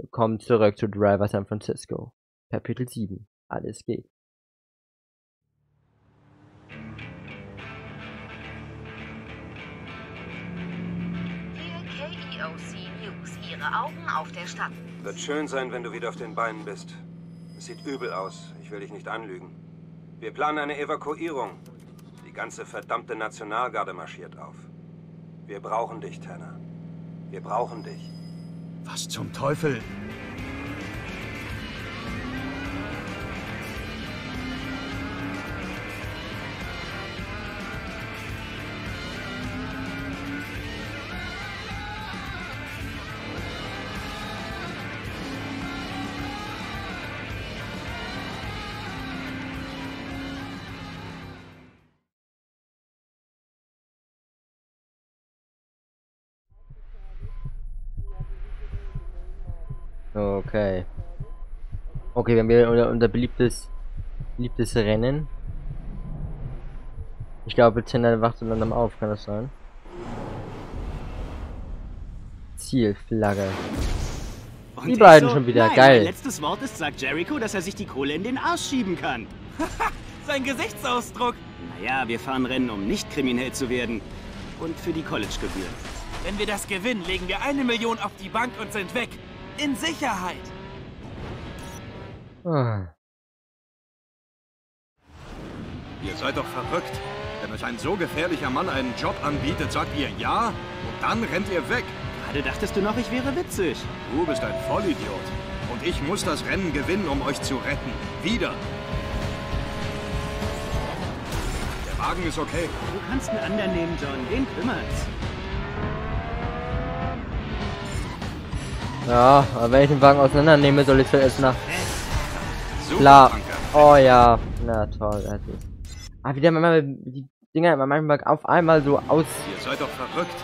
Willkommen zurück zu Driver San Francisco, Kapitel 7, alles geht. Hier KEOC News, Ihre Augen auf der Stadt. Wird schön sein, wenn du wieder auf den Beinen bist. Es sieht übel aus, ich will dich nicht anlügen. Wir planen eine Evakuierung. Die ganze verdammte Nationalgarde marschiert auf. Wir brauchen dich, Tanner. Wir brauchen dich. Was zum Teufel? Okay. Okay, wir haben wieder unser beliebtes Rennen. Ich glaube, Tanner wacht dann auf, kann das sein? Zielflagge. Die beiden schon wieder, geil. Mein letztes Wort ist, sagt Jericho, dass er sich die Kohle in den Arsch schieben kann. Sein Gesichtsausdruck. Naja, wir fahren Rennen, um nicht kriminell zu werden. Und für die College-Gebühren. Wenn wir das gewinnen, legen wir 1 Million auf die Bank und sind weg. In Sicherheit. Ihr seid doch verrückt. Wenn euch ein so gefährlicher Mann einen Job anbietet, sagt ihr ja und dann rennt ihr weg. Gerade dachtest du noch, ich wäre witzig. Du bist ein Vollidiot. Und ich muss das Rennen gewinnen, um euch zu retten. Wieder. Der Wagen ist okay. Du kannst einen anderen nehmen, John. Wen kümmert's? Ja, aber wenn ich den Wagen auseinandernehme, soll ich zuerst nach... Klar. Oh ja. Na toll, das ist... Ah, wieder mal die Dinger in meinem Wagen auf einmal so aus... Ihr seid doch verrückt.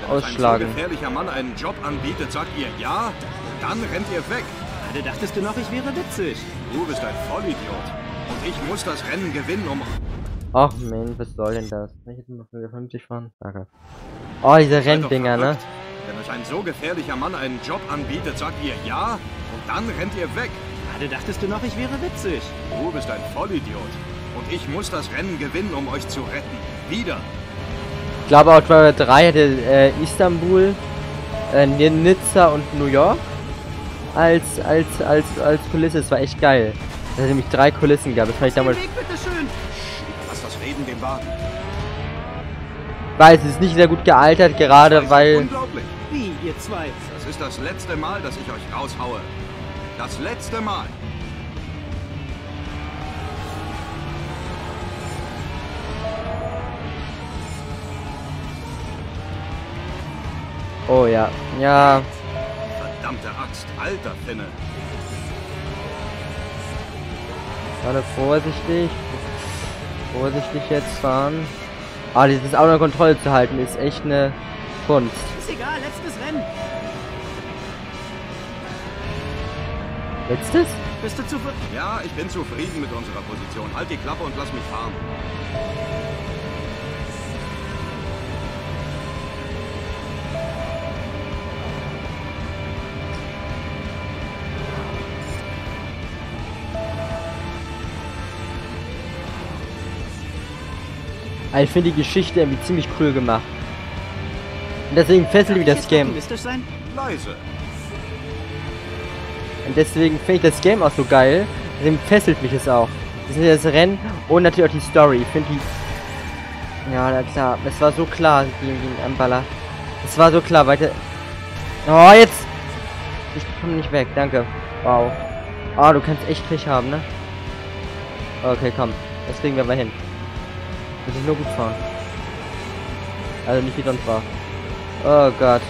Wenn ausschlagen. Wenn ein so gefährlicher Mann einen Job anbietet, sagt ihr ja, dann rennt ihr weg. Gerade dachtest du noch, ich wäre witzig. Du bist ein Vollidiot. Und ich muss das Rennen gewinnen, um... Ach Mensch, was soll denn das? Ich hätte noch 50 fahren. Danke. Oh, diese Renndinger, ne? Wenn euch ein so gefährlicher Mann einen Job anbietet, sagt ihr ja und dann rennt ihr weg. Gerade dachtest du noch, ich wäre witzig. Du bist ein Vollidiot. Und ich muss das Rennen gewinnen, um euch zu retten. Wieder. Ich glaube, auch Driver 3 hätte Istanbul, Nizza und New York als Kulisse. Das war echt geil. Da hat nämlich 3 Kulissen gab. Das fand ich damals... Weg, bitteschön. Lass das Reden dem Wagen. Weiß, es ist nicht sehr gut gealtert, gerade weil... Unglaublich. Wie, ihr zwei? Das ist das letzte Mal, dass ich euch raushaue. Das letzte Mal. Oh ja, ja. Verdammte Axt, alter Finne. Warte, vorsichtig. Vorsichtig jetzt fahren. Ah, dieses Auto unter Kontrolle zu halten, ist echt eine Kunst. Ist egal, letztes Rennen. Letztes? Bist du zufrieden? Ja, ich bin zufrieden mit unserer Position. Halt die Klappe und lass mich fahren. Ich finde die Geschichte irgendwie ziemlich cool gemacht. Und deswegen fesselt mich das Game. Und deswegen finde ich das Game auch so geil. Deswegen fesselt mich es auch. Das ist das Rennen und natürlich auch die Story. Ich finde die... Ja, na klar. Es war so klar gegen Amballer. Es war so klar, weiter... Oh, jetzt! Ich komme nicht weg, danke. Wow. Oh, du kannst echt Krieg haben, ne? Okay, komm. Das kriegen wir mal hin. Muss ich nur gut fahren. Also nicht wie sonst war. Oh Gott.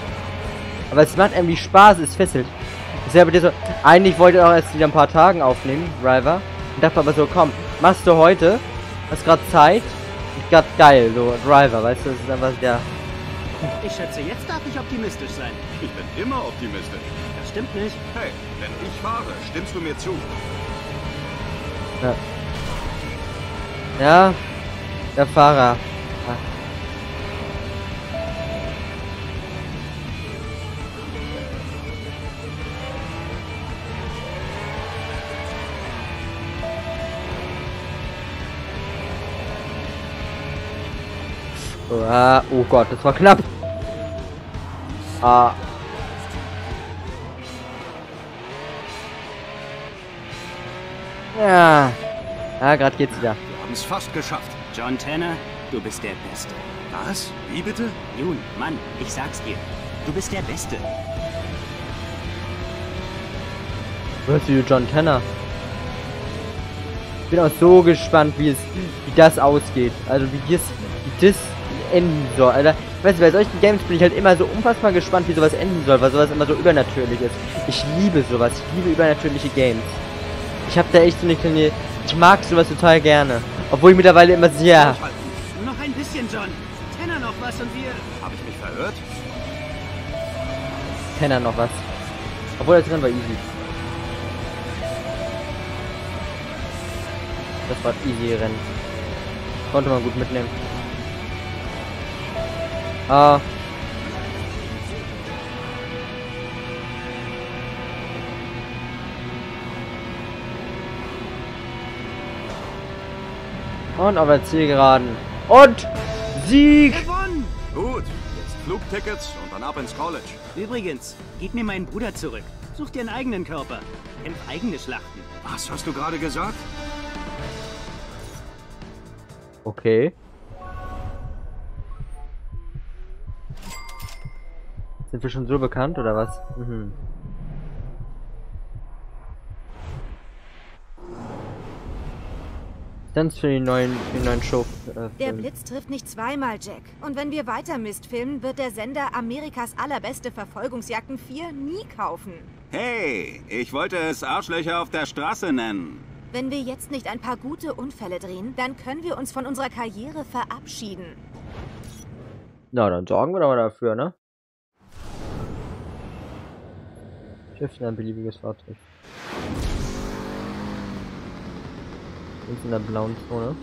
Aber es macht irgendwie Spaß, es fesselt. So, eigentlich wollte ich auch erst wieder ein paar Tagen aufnehmen, Driver. Und dachte aber so, komm, machst du heute. Hast gerade Zeit. Ist gerade geil, so Driver, weißt du, das ist einfach der... Ich schätze, jetzt darf ich optimistisch sein. Ich bin immer optimistisch. Das stimmt nicht. Hey, wenn ich fahre, stimmst du mir zu. Ja. Ja. Der Fahrer. Ah. Oh Gott, das war knapp. Ah. Ja. Ah, gerade geht's wieder. Wir haben es fast geschafft. John Tanner, du bist der Beste. Was? Wie bitte? Nun, Mann, ich sag's dir. Du bist der Beste. Hörst du John Tanner? Ich bin auch so gespannt, wie das ausgeht. Also wie das enden soll. Alter, weißt du, bei solchen Games bin ich halt immer so unfassbar gespannt, wie sowas enden soll, weil sowas immer so übernatürlich ist. Ich liebe sowas. Ich liebe übernatürliche Games. Ich hab da echt so eine kleine... Ich mag sowas total gerne. Obwohl ich mittlerweile immer sehr... Noch ein bisschen, John. Tanner noch was und wir... Hab ich mich verhört? Tanner noch was. Obwohl das drin war easy. Das war easy Rennen. Konnte man gut mitnehmen. Ah. Und auf der Zielgeraden. Und Sieg! Gewonnen! Gut, jetzt Flugtickets und dann ab ins College. Übrigens, gib mir meinen Bruder zurück. Such dir einen eigenen Körper. Kämpf eigene Schlachten. Was hast du gerade gesagt? Okay. Sind wir schon so bekannt oder was? Mhm. Dann für den neuen Show. Der Blitz trifft nicht zweimal, Jack. Und wenn wir weiter Mist filmen, wird der Sender Amerikas allerbeste Verfolgungsjagden 4 nie kaufen. Hey, ich wollte es Arschlöcher auf der Straße nennen. Wenn wir jetzt nicht ein paar gute Unfälle drehen, dann können wir uns von unserer Karriere verabschieden. Na, dann sorgen wir doch mal dafür, ne? Schiffen ein beliebiges Fahrzeug. In der blauen Zone.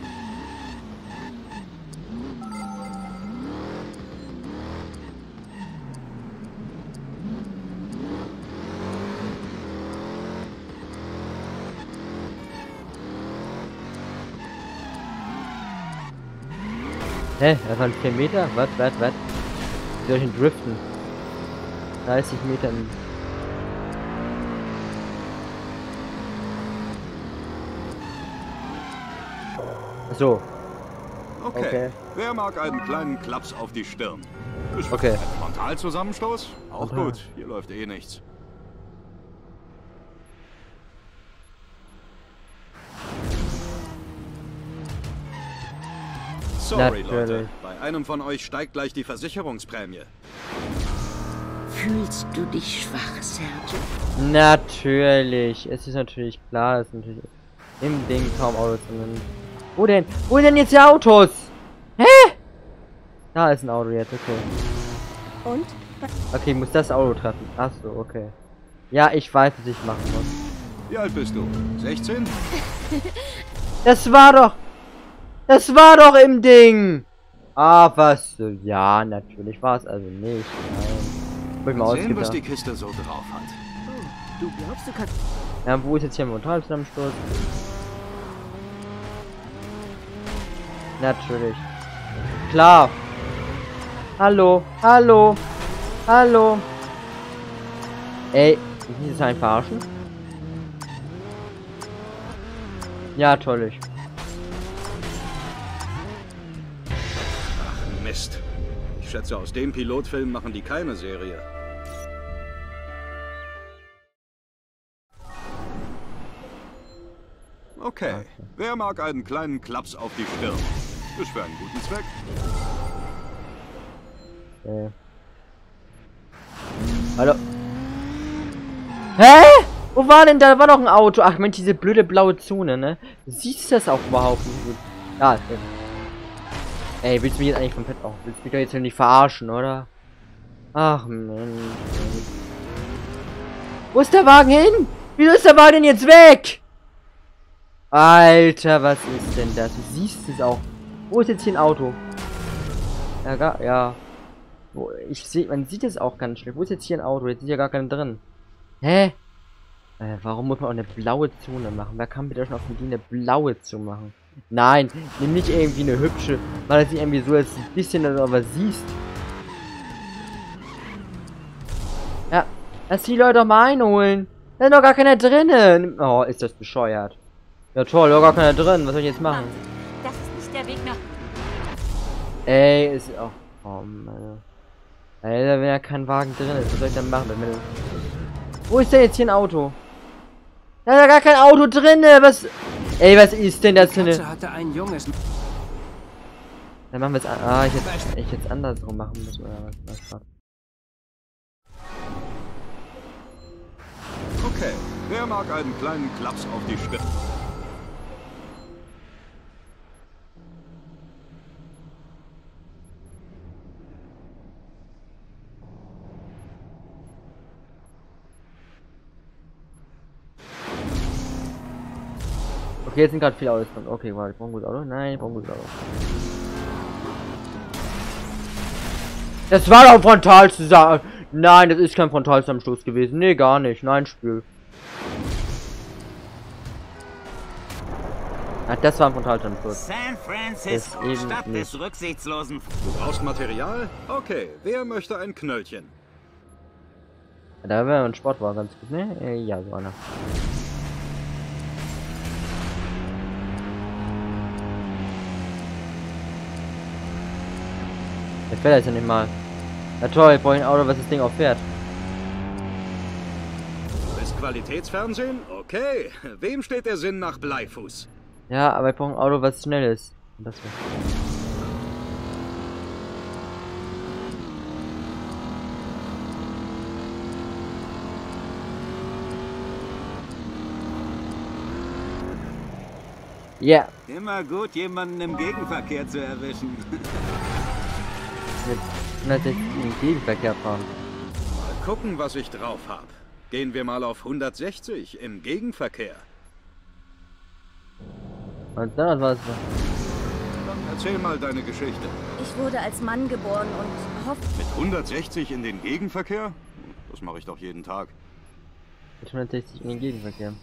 Hä? Das waren 4 Meter? Was? Wie soll ich denn driften? 30 Meter im... So. Okay. Wer mag einen kleinen Klaps auf die Stirn? Okay. Frontalzusammenstoß? Auch gut. Hier läuft eh nichts. Sorry, Leute. Bei einem von euch steigt gleich die Versicherungsprämie. Fühlst du dich schwach, Sergio? Natürlich. Es ist natürlich klar, es ist natürlich im Ding kaum Autos drin. Wo denn? Wo denn jetzt die Autos? Hä? Da ist ein Auto jetzt, okay. Und? Okay, ich muss das Auto treffen. Achso, okay. Ja, ich weiß, was ich machen muss. Wie alt bist du? 16? Das war doch im Ding! Ah, was? Ja, natürlich war es also nicht. Nein. Hab ich mal sehen, was die Kiste so drauf hat. Oh, du glaubst, du kannst... Ja, wo ist jetzt hier ein Frontalzusammensturz? Natürlich. Klar. Hallo. Ey, ist das ein Verarschen? Ja, toll. Ach, Mist. Ich schätze, aus dem Pilotfilm machen die keine Serie. Okay. Wer mag einen kleinen Klaps auf die Stirn? Das ist für einen guten Zweck. Hallo. Hä? Wo war denn da? War doch ein Auto. Ach Mensch, diese blöde blaue Zone, ne? Siehst du das auch überhaupt nicht gut? Ja, stimmt. Ey, willst du mich jetzt eigentlich komplett auch? Willst du mich doch jetzt nicht verarschen, oder? Ach Mensch. Wo ist der Wagen hin? Wieso ist der Wagen denn jetzt weg? Alter, was ist denn das? Du siehst es auch. Wo ist jetzt hier ein Auto? Ja, gar, ja. Man sieht es auch ganz schlecht. Wo ist jetzt hier ein Auto? Jetzt ist ja gar keiner drin. Hä? Warum muss man auch eine blaue Zone machen? Wer kam bitte schon auf die Idee, eine blaue zu machen? Nein, nimm nicht irgendwie eine hübsche. Mach das nicht irgendwie so, dass du ein bisschen aber siehst. Ja, lass die Leute doch mal einholen. Da ist doch gar keiner drinnen. Oh, ist das bescheuert. Ja toll, da ist gar keiner drin. Was soll ich jetzt machen? Das ist nicht der Weg nach... Ey, ist... Oh, oh Mann. Alter, wenn ja kein Wagen drin ist, was soll ich dann machen? Wo ist denn jetzt hier ein Auto? Da ist ja gar kein Auto drin, was... Ey, was ist denn das für eine... Dann machen wir es... Ah, ich jetzt andersrum machen muss, oder was? Okay, wer mag einen kleinen Klaps auf die Stirn? Okay, jetzt sind gerade viele Autos drin. Okay, warte, ich brauche ein gutes Auto. Nein, ich brauche ein gutes Auto. Das war doch frontal zusammen. Nein, das ist kein Frontalzusammenstoß gewesen. Nee, gar nicht. Nein, Spiel. Ach, das war ein Frontalzusammenstoß. San Francisco, Stadt des rücksichtslosen... Du brauchst Material? Okay, wer möchte ein Knöllchen? Da wäre ein Sportwagen ganz gut, ne? Ja, so einer. Der fährt jetzt ja nicht mal. Na toll, ich brauche ein Auto, was das Ding auch fährt. Ist Qualitätsfernsehen? Okay. Wem steht der Sinn nach Bleifuß? Ja, aber ich brauche ein Auto, was schnell ist. Und das war's. Ja. Yeah. Immer gut, jemanden im Gegenverkehr zu erwischen. Mit 160 im Gegenverkehr fahren. Mal gucken, was ich drauf habe. Gehen wir mal auf 160 im Gegenverkehr. Und dann was? Dann erzähl mal deine Geschichte. Ich wurde als Mann geboren und hoffe... Mit 160 in den Gegenverkehr? Das mache ich doch jeden Tag. Mit 160 in den Gegenverkehr.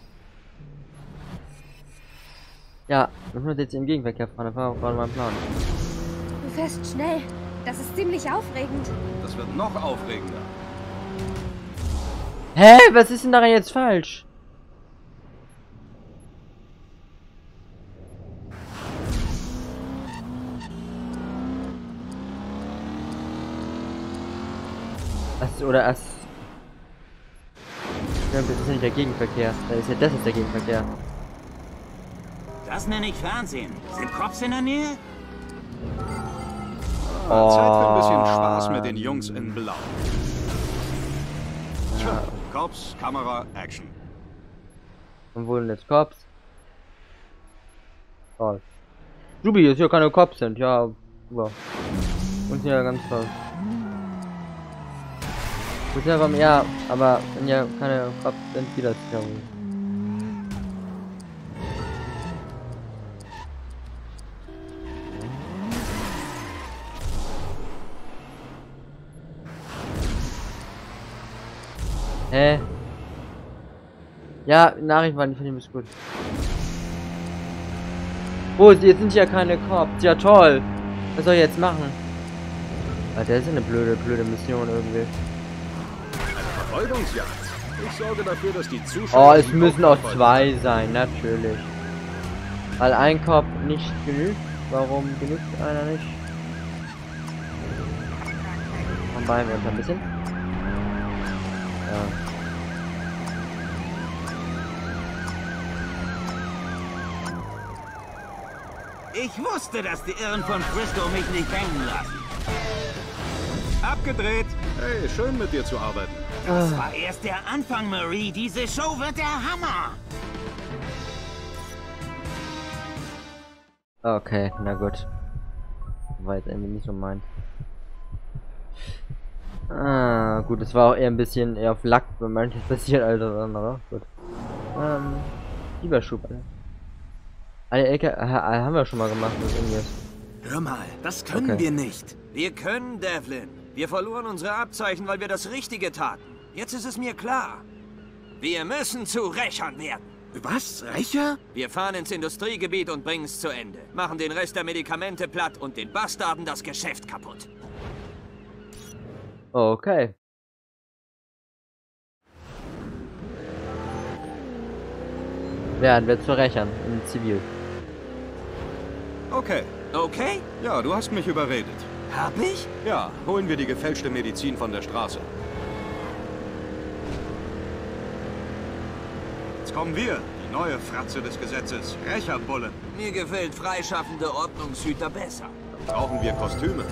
Ja, mit 160 im Gegenverkehr fahren. Das war auch gerade mein Plan. Du fährst schnell. Das ist ziemlich aufregend. Das wird noch aufregender. Hä? Was ist denn daran jetzt falsch? Was oder was? Das ist ja nicht der Gegenverkehr. Das ist der Gegenverkehr. Das nenne ich Fernsehen. Sind Cops in der Nähe? Oh. Zeit für ein bisschen Spaß mit den Jungs in Blau. Ja. Cops, Kamera, Action. Und wo sind jetzt Cops? Toll. Jubi, dass hier keine Cops sind. Ja, super. Und ja, ganz toll. Ja, aber wenn ja keine Cops sind, wie das ja. Hä? Ja, Nachricht war nicht von dem ist gut. Oh, jetzt sind ja keine Cops. Ja toll. Was soll ich jetzt machen? Alter, das ist eine blöde Mission irgendwie. Eine Verfolgungsjagd. Ich sorge dafür, dass die Zuschauer... Oh, es müssen auch zwei sein, natürlich. Weil ein Cop nicht genügt. Warum genügt einer nicht? Kombinieren wir uns ein bisschen. Ja. Ich wusste, dass die Irren von Frisco mich nicht hängen lassen. Abgedreht. Hey, schön mit dir zu arbeiten. Das war erst der Anfang, Marie. Diese Show wird der Hammer. Okay, na gut. War jetzt irgendwie nicht so meins. Ah, gut, das war auch eher ein bisschen eher auf Lack, wenn manches passiert, Alter, das andere. Gut. Überschub, Alter. Eine Ecke haben wir schon mal gemacht mit irgendwas. Hör mal, das können wir nicht. Wir können, Devlin. Wir verloren unsere Abzeichen, weil wir das Richtige taten. Jetzt ist es mir klar. Wir müssen zu Rächern werden. Was? Rächer? Wir fahren ins Industriegebiet und bringen es zu Ende. Machen den Rest der Medikamente platt und den Bastarden das Geschäft kaputt. Okay. Werden wir zu Rächern in Zivil. Okay. Okay? Ja, du hast mich überredet. Hab ich? Ja, holen wir die gefälschte Medizin von der Straße. Jetzt kommen wir, die neue Fratze des Gesetzes, Rächerbullen. Mir gefällt freischaffende Ordnungshüter besser. Dann brauchen wir Kostüme.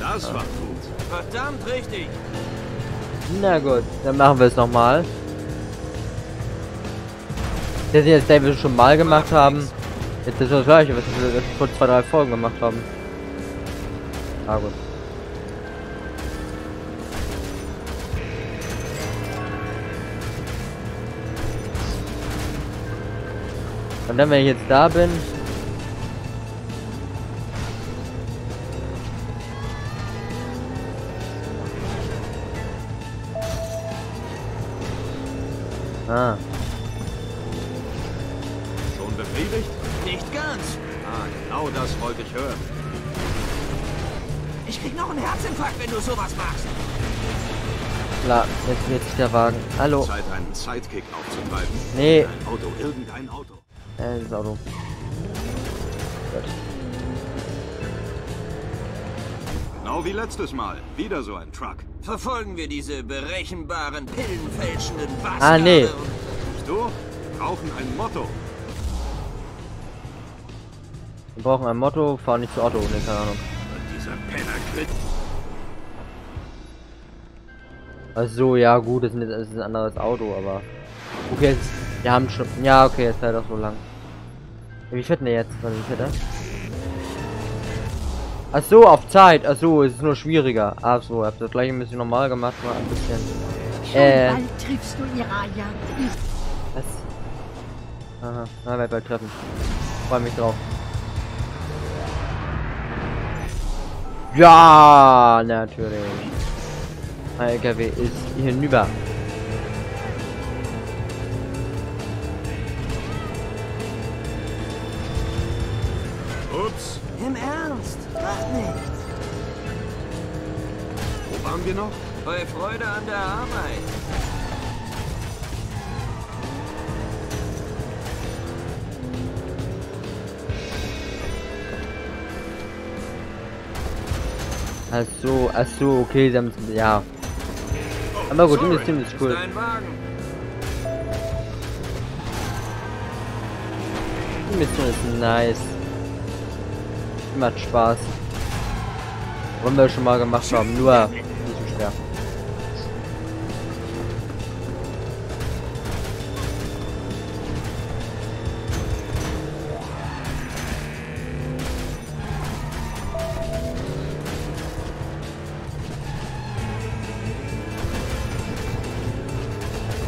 Das war gut. Verdammt richtig. Na gut, dann machen wir es nochmal. Das wir jetzt David schon mal gemacht haben. Jetzt ist das gleiche, was wir vor 2-3 Folgen gemacht haben. Na gut. Und dann, wenn ich jetzt da bin... Ah. Schon befriedigt? Nicht ganz. Ah, genau das wollte ich hören. Ich krieg noch einen Herzinfarkt, wenn du sowas machst. Klar, jetzt wird sich der Wagen. Hallo. Zeit, einen Sidekick aufzutreiben. Nee. Ein Auto, irgendein Auto. Das Auto. Gut. Genau wie letztes Mal. Wieder so ein Truck. Verfolgen wir diese berechenbaren, pillenfälschenden Bastarde. Ah, nee. Wir brauchen ein Motto. Wir brauchen ein Motto, fahr nicht zu Otto, ne, keine Ahnung. Dieser Pennerkrit. Ach so, ja gut, das ist ein anderes Auto, aber... Okay, jetzt, wir haben schon... Ja, okay, jetzt halt auch so lang. Wie fährt denn der jetzt? Warte, wie fährt der? Ach so, auf Zeit. Ach so, es ist nur schwieriger. Ach so, ich hab das gleiche ein bisschen normal gemacht, mal ein bisschen. Bald triffst du Iraya. Was? Aha, na, werd bald treffen. Freue mich drauf. Ja, natürlich. Mein LKW ist hier hinüber. Ups. Im Ernst? Macht nichts. Wo waren wir noch? Bei Freude an der Arbeit. Ach so, okay, sie haben es, ja. Aber gut, das Team ist cool. Die Mission ist nice. Macht Spaß. Wollen wir schon mal gemacht haben, nur nicht so schwer.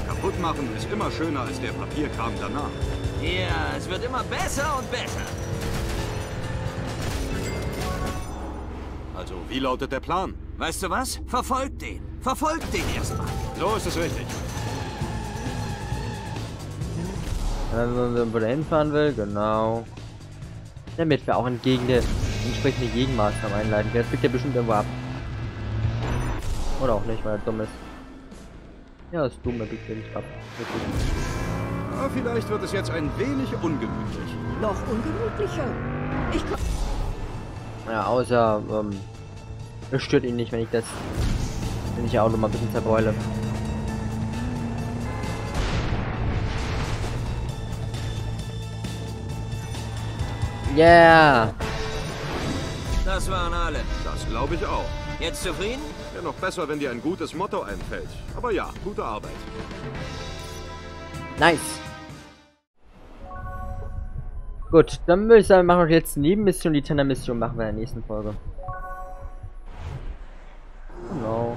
Kaputt machen ist immer schöner als der Papierkram danach. Ja, es wird immer besser und besser. Also, wie lautet der Plan? Weißt du was? Verfolgt den! Verfolgt den erstmal! So ist es richtig. Wenn man irgendwo dahin fahren will, genau. Damit wir auch entsprechende Gegenmaßnahmen einleiten. Das biegt ja bestimmt irgendwo ab. Oder auch nicht, weil er dumm ist. Ja, das ist dumm, er biegt ja nicht ab. Ja, vielleicht wird es jetzt ein wenig ungemütlich. Noch ungemütlicher? Ich glaub... Ja, außer, es stört ihn nicht, wenn ich ja auch noch mal ein bisschen zerbeule. Yeah! Das waren alle. Das glaube ich auch. Jetzt zufrieden? Wäre noch besser, wenn dir ein gutes Motto einfällt. Aber ja, gute Arbeit. Nice! Gut, dann würde ich sagen, machen wir jetzt Nebenmission, die Tanner-Mission machen wir in der nächsten Folge. Genau.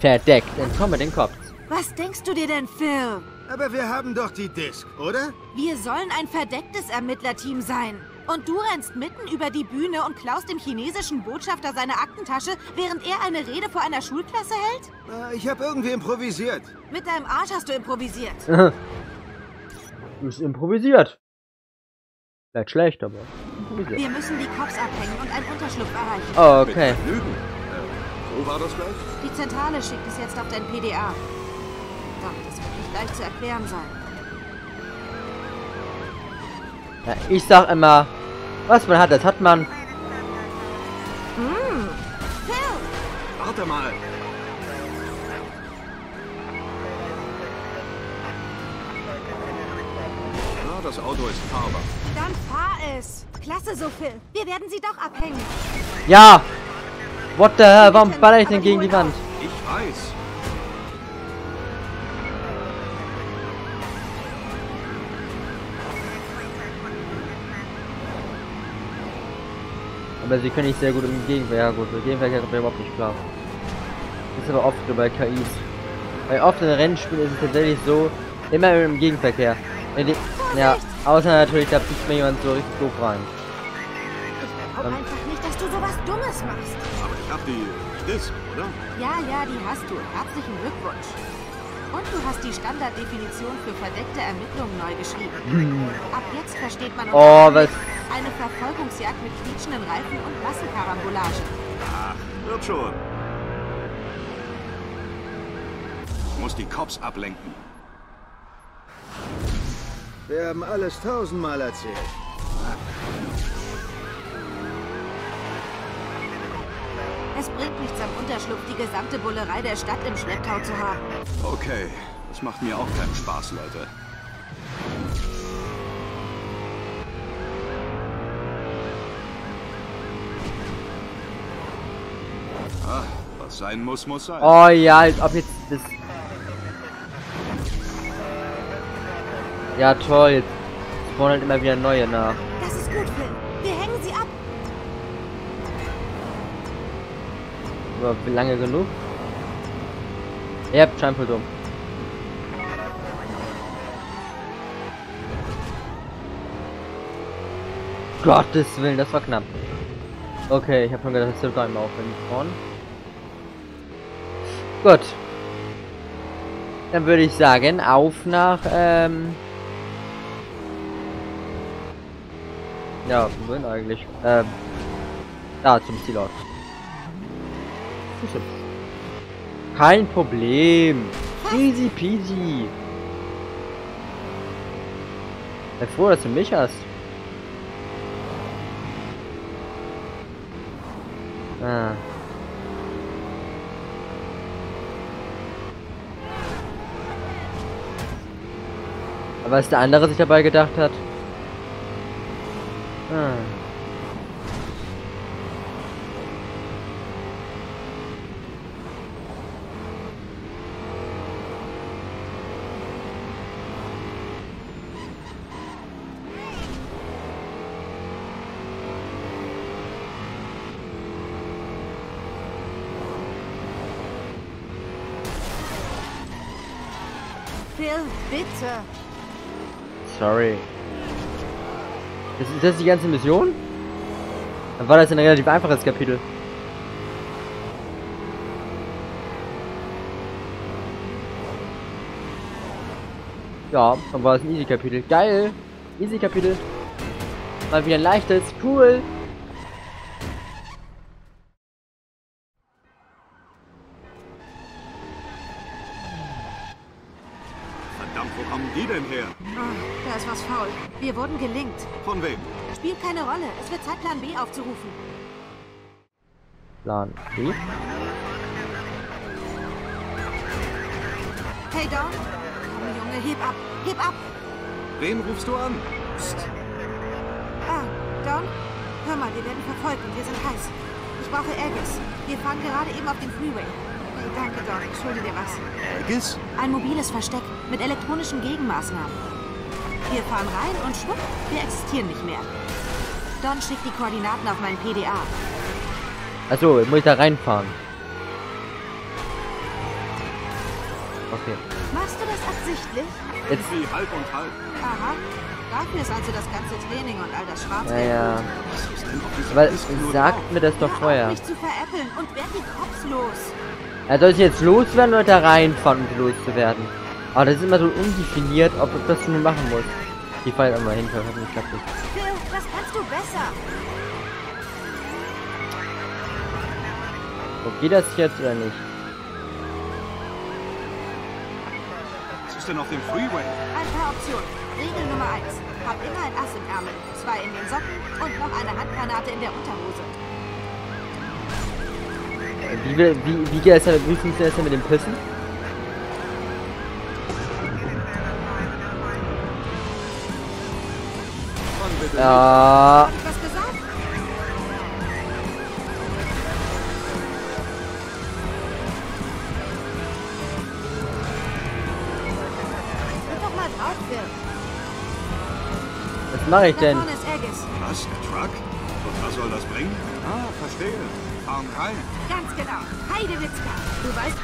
Verdeckt, entkomme den Kopf. Was denkst du dir denn, Phil? Aber wir haben doch die Disk, oder? Wir sollen ein verdecktes Ermittlerteam sein. Und du rennst mitten über die Bühne und klaust dem chinesischen Botschafter seine Aktentasche, während er eine Rede vor einer Schulklasse hält? Ich habe irgendwie improvisiert. Mit deinem Arsch hast du improvisiert. Ist improvisiert. Vielleicht schlecht, aber improvisiert. Wir müssen die Cops abhängen und einen Unterschlupf erreichen. Oh, okay. Wo war das gleich? Die Zentrale schickt es jetzt auf dein PDA. Doch, das wird nicht leicht zu erklären sein. Ja, ich sag immer, was man hat, das hat man. Phil! Warte mal. Ja, das Auto ist fahrbar. Dann fahr es. Klasse, Sophie. Wir werden sie doch abhängen. Ja. What the hell? Warum baller ich denn gegen die Wand? Ich weiß. Aber sie können nicht sehr gut im Gegenverkehr. Ja gut, im Gegenverkehr kommt mir überhaupt nicht klar. Das ist aber oft so bei KIs. Bei offenen Rennspielen ist es tatsächlich so, immer im Gegenverkehr. Ja, außer natürlich, da pickt mir jemand so richtig doof rein. Ich glaube einfach nicht, dass du sowas Dummes machst. Aber ich hab die Disc, oder? Ja, ja, die hast du. Herzlichen Glückwunsch. Und du hast die Standarddefinition für verdeckte Ermittlungen neu geschrieben. Ab jetzt versteht man eine Verfolgungsjagd mit quietschenden Reifen und Massenkarambolage. Ach, wird schon. Ich muss die Cops ablenken. Wir haben alles tausendmal erzählt. Es bringt nichts am Unterschlupf, die gesamte Bullerei der Stadt im Schlepptau zu haben. Okay, das macht mir auch keinen Spaß, Leute. Ah, was sein muss, muss sein. Oh ja, als ob jetzt das... Ja toll, jetzt spawnen halt immer wieder neue nach. Das ist gut, Phil. Wir hängen sie ab. Aber lange genug? Ihr habt scheinbar dumm. Gottes Willen, das war knapp. Okay, ich habe schon gedacht, das wird einmal aufwendig vorne. Gut. Dann würde ich sagen, auf nach ja, wohin eigentlich? Da zum Zielort. Kein Problem. Easy peasy. Sei froh, dass du mich hast. Ah. Aber was der andere sich dabei gedacht hat. Ah. Bitte. Sorry. Ist das die ganze Mission? Dann war das ein relativ einfaches Kapitel. Ja, dann war es ein Easy-Kapitel. Geil. Easy-Kapitel. Mal wieder ein leichtes. Cool. Wir wurden gelinkt. Von wem? Spielt keine Rolle. Es wird Zeit, Plan B aufzurufen. Plan B? Hey, Don. Komm, Junge, heb ab. Heb ab. Wen rufst du an? Psst. Ah, Don? Hör mal, wir werden verfolgt und wir sind heiß. Ich brauche Aegis. Wir fahren gerade eben auf den Freeway. Hey, danke, Don. Ich schulde dir was. Aegis? Ein mobiles Versteck mit elektronischen Gegenmaßnahmen. Wir fahren rein und schwupp, wir existieren nicht mehr. Don schickt die Koordinaten auf mein PDA. Also, muss ich da reinfahren? Okay. Machst du das absichtlich? Jetzt wie halb und halb. Aha. Dafür ist also das ganze Training und all das Schwarz. Naja. Weil, sagt mir das doch vorher. Nicht zu veräppeln und werd die Cops los. Er soll sich jetzt loswerden oder da reinfahren, um loszuwerden. Aber das ist immer so undefiniert, ob ich das schon machen muss. Die fallen immer hin, verhört mich kaputt. Phil, das kannst du besser. Ob geht das jetzt oder nicht? Was ist denn auf dem Freeway? Ein paar Optionen. Regel Nummer 1. Hab immer ein Ass im Ärmel, 2 in den Socken und noch eine Handgranate in der Unterhose. Wie geht das denn mit dem Pissen? Ja. Was mache ich denn? Was? Der Truck? Und was soll das bringen? Ah, verstehe. Arm rein. Ganz genau. Heidewitzka. Du weißt...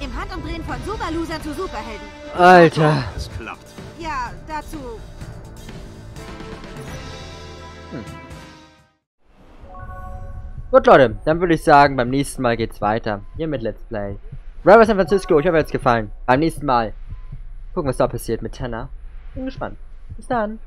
Im Handumdrehen von Superloser zu Superhelden. Alter. Das klappt. Ja, dazu. Gut, Leute. Dann würde ich sagen, beim nächsten Mal geht's weiter. Hier mit Let's Play Driver San Francisco. Ich hoffe, es hat euch gefallen. Beim nächsten Mal gucken, was da passiert mit Tanner. Bin gespannt. Bis dann.